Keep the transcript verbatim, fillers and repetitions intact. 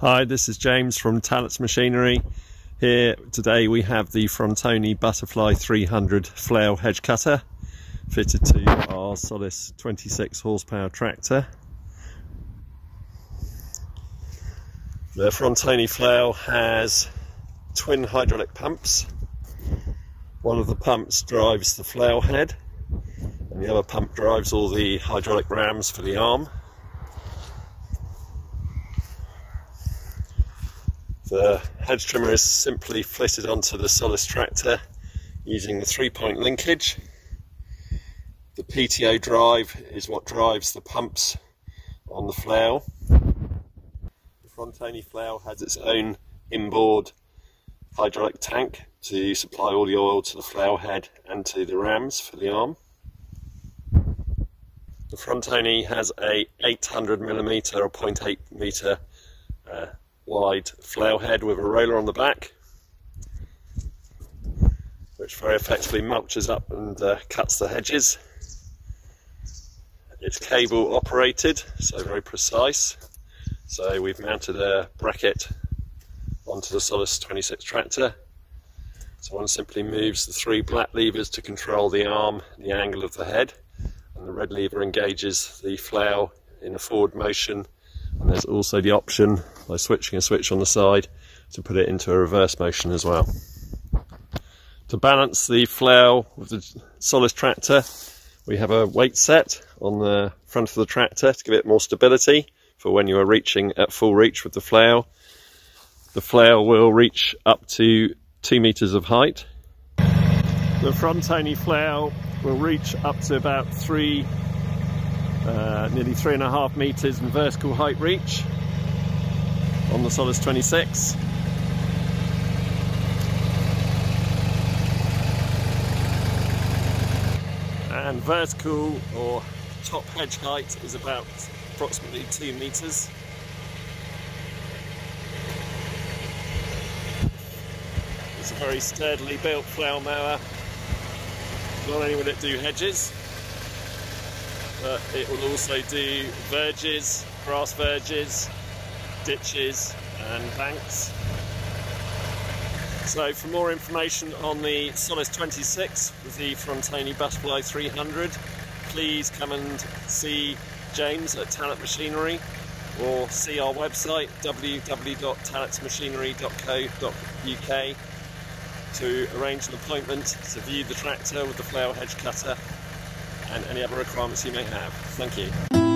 Hi, this is James from Tallut Machinery. Here today we have the Frontoni Butterfly three hundred flail hedge cutter fitted to our Solis twenty-six horsepower tractor. The Frontoni flail has twin hydraulic pumps. One of the pumps drives the flail head and the other pump drives all the hydraulic rams for the arm. The hedge trimmer is simply flitted onto the Solis tractor using the three-point linkage. The P T O drive is what drives the pumps on the flail. The Frontoni flail has its own inboard hydraulic tank to supply all the oil to the flail head and to the rams for the arm. The Frontoni has a eight hundred millimeter or zero point eight meter uh, wide flail head with a roller on the back, which very effectively mulches up and uh, cuts the hedges. It's cable operated, so very precise. So we've mounted a bracket onto the Solis twenty-six tractor. So one simply moves the three black levers to control the arm, the angle of the head, and the red lever engages the flail in a forward motion. And there's also the option, by switching a switch on the side, to put it into a reverse motion as well. To balance the flail with the Solis tractor, we have a weight set on the front of the tractor to give it more stability for when you are reaching at full reach with the flail. The flail will reach up to two metres of height. The Frontoni flail will reach up to about three Uh, nearly three and a half meters in vertical height reach on the Solis twenty-six. And vertical or top hedge height is about approximately two meters. It's a very sturdily built flail mower. Not only will it do hedges, but it will also do verges, grass verges, ditches and banks. So for more information on the Solis twenty-six with the Frontoni Butterfly three hundred, please come and see James at Tallut Machinery or see our website w w w dot tallut machinery dot co dot u k to arrange an appointment to view the tractor with the flail hedge cutter and any other requirements you may have. Thank you.